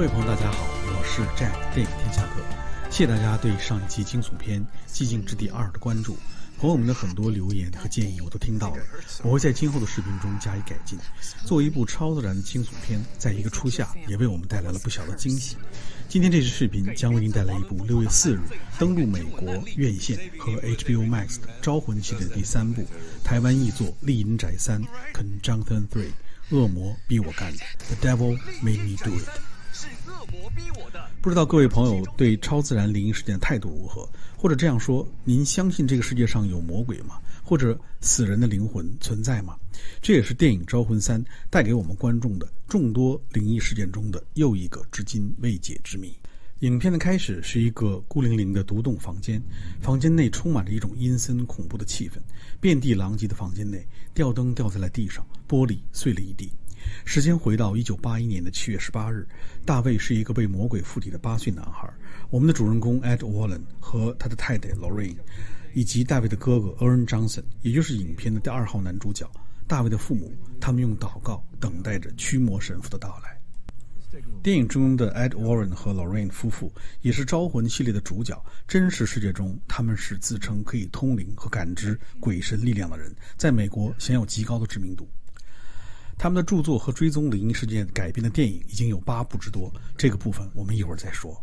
各位朋友，大家好，我是 Jack 电影天下客，谢谢大家对上一期惊悚片《寂静之地2》的关注。朋友们的很多留言和建议我都听到了，我会在今后的视频中加以改进。作为一部超自然的惊悚片，在一个初夏也为我们带来了不小的惊喜。今天这支视频将为您带来一部6月4日登陆美国院线和 HBO Max 的《招魂》系列第3部，台湾译作《丽银宅3》（Conjunction 3），恶魔逼我干的 （The Devil Made Me Do It）。不知道各位朋友对超自然灵异事件的态度如何，或者这样说，您相信这个世界上有魔鬼吗？或者死人的灵魂存在吗？这也是电影《招魂3》带给我们观众的众多灵异事件中的又一个至今未解之谜。影片的开始是一个孤零零的独栋房间，房间内充满着一种阴森恐怖的气氛，遍地狼藉的房间内，吊灯掉在了地上，玻璃碎了一地。时间回到1981年的7月18日，大卫是一个被魔鬼附体的8岁男孩。我们的主人公 Ed Warren 和他的太太 Lorraine， 以及大卫的哥哥 Arne Johnson， 也就是影片的2号男主角。大卫的父母，他们用祷告等待着驱魔神父的到来。电影中的 Ed Warren 和 Lorraine 夫妇也是招魂系列的主角。真实世界中，他们是自称可以通灵和感知鬼神力量的人，在美国享有极高的知名度。他们的著作和追踪灵异事件改编的电影已经有8部之多，这个部分我们一会儿再说。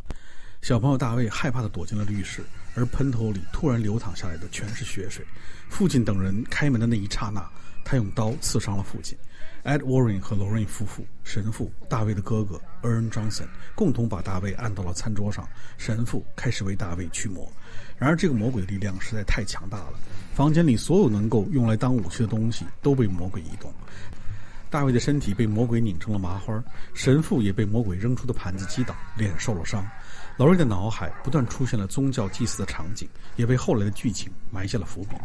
小朋友大卫害怕地躲进了浴室，而喷头里突然流淌下来的全是血水。父亲等人开门的那一刹那，他用刀刺伤了父亲。Ed Warren 和 Lorraine 夫妇、神父、大卫的哥哥 Arne Johnson 共同把大卫按到了餐桌上，神父开始为大卫驱魔。然而这个魔鬼力量实在太强大了，房间里所有能够用来当武器的东西都被魔鬼移动。大卫的身体被魔鬼拧成了麻花，神父也被魔鬼扔出的盘子击倒，脸受了伤。劳瑞的脑海不断出现了宗教祭祀的场景，也为后来的剧情埋下了伏笔。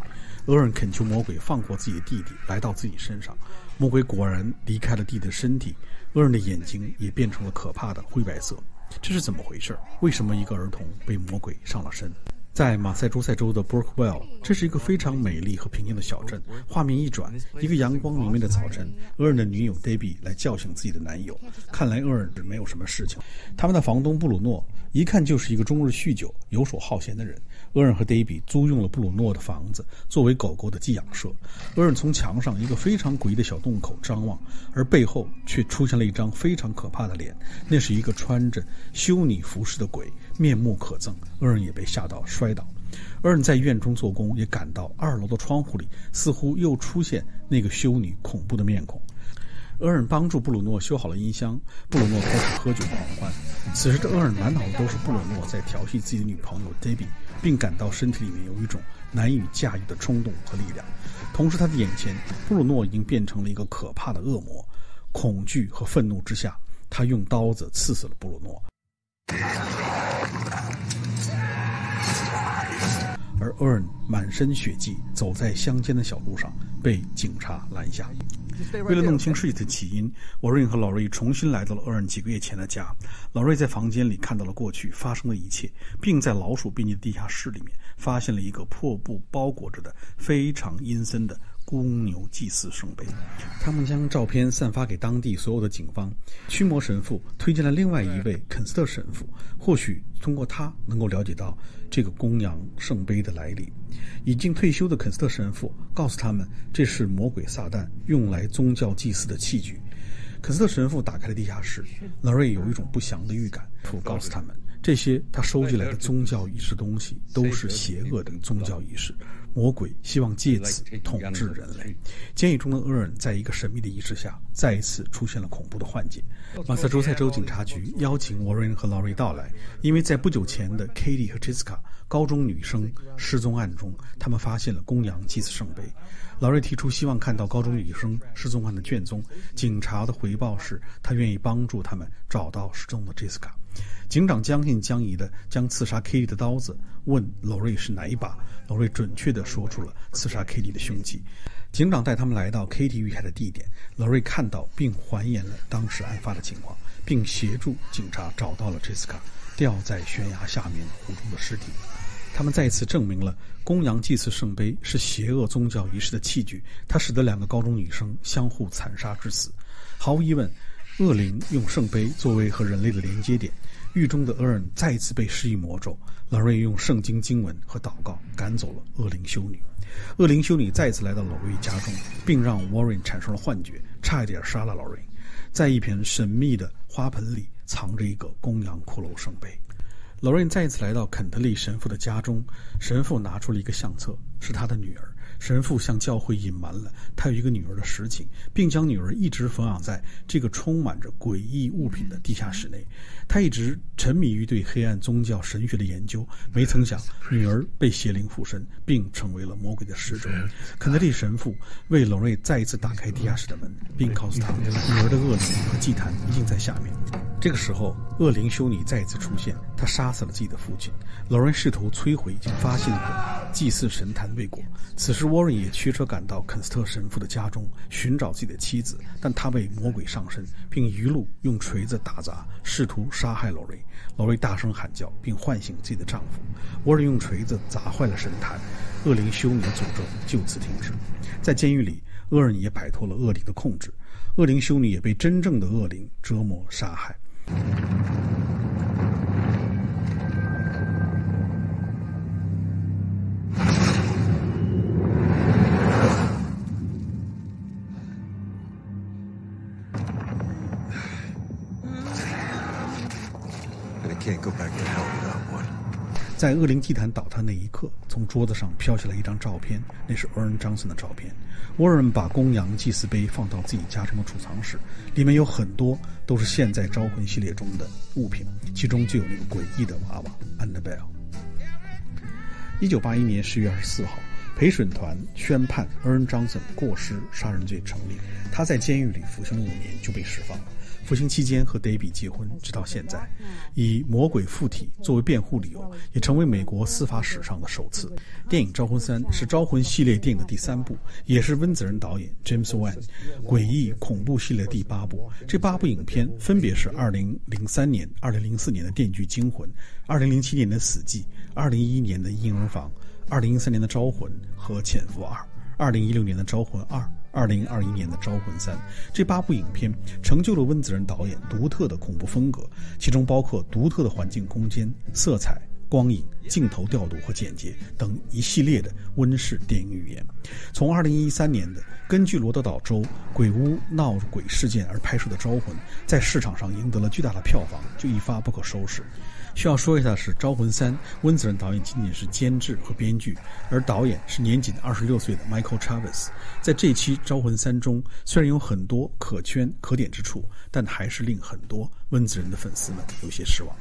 厄尔恳求魔鬼放过自己的弟弟来到自己身上，魔鬼果然离开了弟弟的身体，厄尔的眼睛也变成了可怕的灰白色。这是怎么回事？为什么一个儿童被魔鬼上了身？在马赛诸塞州的 Burkeville， 这是一个非常美丽和平静的小镇。画面一转，一个阳光明媚的早晨，厄尔的女友 Debbie 来叫醒自己的男友。看来厄尔没有什么事情。他们的房东布鲁诺一看就是一个终日酗酒、游手好闲的人。厄尔和 Debbie 租用了布鲁诺的房子作为狗狗的寄养舍。厄尔从墙上一个非常诡异的小洞口张望，而背后却出现了一张非常可怕的脸，那是一个穿着修女服饰的鬼，面目可憎。厄尔也被吓到摔倒。厄尔在院中做工，也感到2楼的窗户里似乎又出现那个修女恐怖的面孔。厄尔帮助布鲁诺修好了音箱，布鲁诺开始喝酒狂欢。此时的厄尔满脑子都是布鲁诺在调戏自己的女朋友 Debbie， 并感到身体里面有一种难以驾驭的冲动和力量。同时他的眼前，布鲁诺已经变成了一个可怕的恶魔。恐惧和愤怒之下，他用刀子刺死了布鲁诺。而厄尔满身血迹走在乡间的小路上，被警察拦下。为了弄清事情的起因，沃瑞和老瑞重新来到了厄尔几个月前的家。老瑞在房间里看到了过去发生的一切，并在老鼠遍地的地下室里面发现了一个破布包裹着的非常阴森的公牛祭祀圣杯。他们将照片散发给当地所有的警方。驱魔神父推荐了另外一位肯斯特神父，或许通过他能够了解到这个公羊圣杯的来历。已经退休的肯斯特神父告诉他们，这是魔鬼撒旦用来宗教祭祀的器具。肯斯特神父打开了地下室，劳瑞有一种不祥的预感。父告诉他们，这些他收集来的宗教仪式东西都是邪恶的宗教仪式，魔鬼希望借此统治人类。监狱中的厄尔在一个神秘的仪式下再一次出现了恐怖的幻觉。马萨诸塞州警察局邀请 Warren 和 Laurie 到来，因为在不久前的 Katie 和 Jessica 高中女生失踪案中，他们发现了公羊祭祀圣杯。Laurie 提出希望看到高中女生失踪案的卷宗，警察的回报是他愿意帮助他们找到失踪的 Jessica。警长将信将疑地将刺杀 Katie 的刀子问 Lorraine 是哪一把， Lorraine 准确地说出了刺杀 Katie 的凶器。警长带他们来到 Katie 遇害的地点， Lorraine 看到并还原了当时案发的情况，并协助警察找到了 Jessica 掉在悬崖下面湖中的尸体。他们再次证明了公羊祭祀圣杯是邪恶宗教仪式的器具，它使得2个高中女生相互残杀致死。毫无疑问，恶灵用圣杯作为和人类的连接点，狱中的Arne再一次被施以魔咒。Lorraine用圣经经文和祷告赶走了恶灵修女。恶灵修女再一次来到Lorraine家中，并让Warren产生了幻觉，差一点杀了Lorraine。在一片神秘的花盆里藏着一个公羊骷髅圣杯。Lorraine再一次来到肯特利神父的家中，神父拿出了一个相册，是他的女儿。神父向教会隐瞒了他有一个女儿的实情，并将女儿一直抚养在这个充满着诡异物品的地下室内。他一直沉迷于对黑暗宗教神学的研究，没曾想女儿被邪灵附身，并成为了魔鬼的使者。肯特利神父为Lorraine再一次打开地下室的门，并告诉他女儿的恶灵和祭坛一定在下面。这个时候，恶灵修女再一次出现，她杀死了自己的父亲。Lorraine试图摧毁已经发现的祭祀神坛未果。此时Warren 也驱车赶到肯斯特神父的家中寻找自己的妻子，但他被魔鬼上身，并一路用锤子打砸，试图杀害Lorraine。Lorraine大声喊叫，并唤醒自己的丈夫。Warren 用锤子砸坏了神坛，恶灵修女的诅咒就此停止。在监狱里，Warren 也摆脱了恶灵的控制，恶灵修女也被真正的恶灵折磨杀害。在恶灵祭坛倒塌那一刻，从桌子上飘下来一张照片，那是Arne Johnson的照片。Warren 把公羊祭祀碑放到自己家中的储藏室，里面有很多都是现在招魂系列中的物品，其中就有那个诡异的娃娃 Annabelle。1981年10月24号，陪审团宣判Arne Johnson 过失杀人罪成立，他在监狱里服刑了5年就被释放了。服刑期间和 Debbie 结婚，直到现在。以魔鬼附体作为辩护理由，也成为美国司法史上的首次。电影《招魂3》是《招魂》系列电影的第3部，也是温子仁导演 James Wan 诡异恐怖系列第8部。这8部影片分别是2003年、2004年的《电锯惊魂》、2007年的《死寂》、2011年的《婴儿房》、2013年的《招魂》和《潜伏2》、2016年的《招魂2》、2021年的《招魂3》。这8部影片成就了温子仁导演独特的恐怖风格，其中包括独特的环境空间、色彩、光影、镜头调度和剪接等一系列的温室电影语言。从2013年的根据罗德岛州鬼屋闹鬼事件而拍摄的《招魂》在市场上赢得了巨大的票房，就一发不可收拾。需要说一下的是，《招魂3》温子仁导演仅仅是监制和编剧，而导演是年仅26岁的 Michael Chavez。在这期《招魂3》中，虽然有很多可圈可点之处，但还是令很多温子仁的粉丝们有些失望。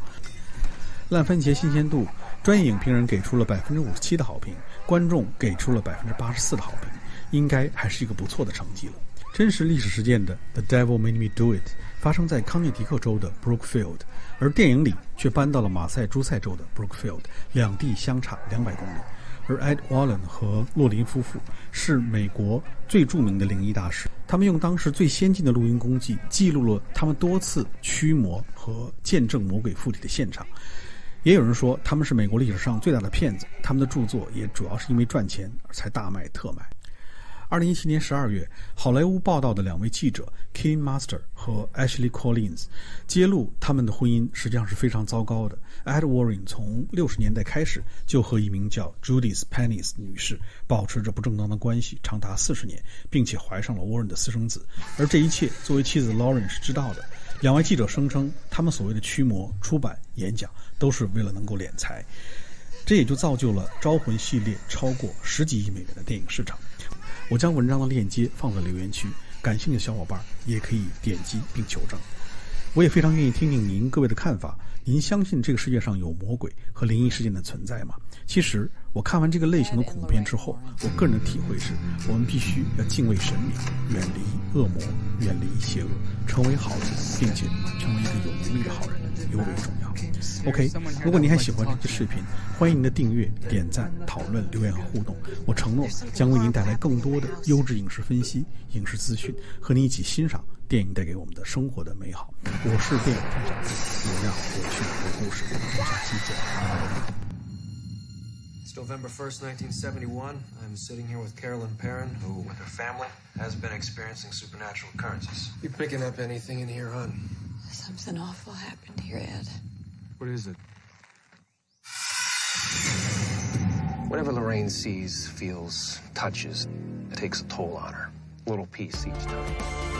烂番茄新鲜度，专业影评人给出了57%的好评，观众给出了84%的好评，应该还是一个不错的成绩了。真实历史事件的《The Devil Made Me Do It》发生在康涅狄克州的 Burkeville， 而电影里却搬到了马赛诸塞州的 Burkeville， 两地相差200公里。而 Ed Warren 和洛林夫妇是美国最著名的灵异大师，他们用当时最先进的录音工具记录了他们多次驱魔和见证魔鬼附体的现场。也有人说他们是美国历史上最大的骗子，他们的著作也主要是因为赚钱而才大卖特卖。2017年12月，好莱坞报道的2位记者 Kim Master 和 Ashley Collins 揭露他们的婚姻实际上是非常糟糕的。Ed Warren 从60年代开始就和一名叫 Judith Penney 女士保持着不正当的关系长达40年，并且怀上了 Warren 的私生子，而这一切作为妻子 Lauren 是知道的。2位记者声称他们所谓的驱魔、出版、演讲都是为了能够敛财，这也就造就了招魂系列超过10几亿美元的电影市场。我将文章的链接放在留言区，感兴趣的小伙伴也可以点击并求证。我也非常愿意听听您各位的看法，您相信这个世界上有魔鬼和灵异事件的存在吗？其实我看完这个类型的恐怖片之后，我个人的体会是，我们必须要敬畏神明，远离恶魔，远离邪恶，成为好人，并且成为一个有能力的好人尤为重要。 OK， 如果您还喜欢这期视频，欢迎您的订阅、点赞、讨论、留言和互动。我承诺将为您带来更多的优质影视分析、影视资讯，和您一起欣赏电影带给我们的生活的美好。我是电影探长，我让我去我的故事，我们下期见。November 1st, 1971. I'm sitting here with Carolyn Perrin, who, with her family, has been experiencing supernatural occurrences. You picking up anything in here, hon? Something awful happened here, Ed. What is it? Whatever Lorraine sees, feels, touches, it takes a toll on her. A little piece each time.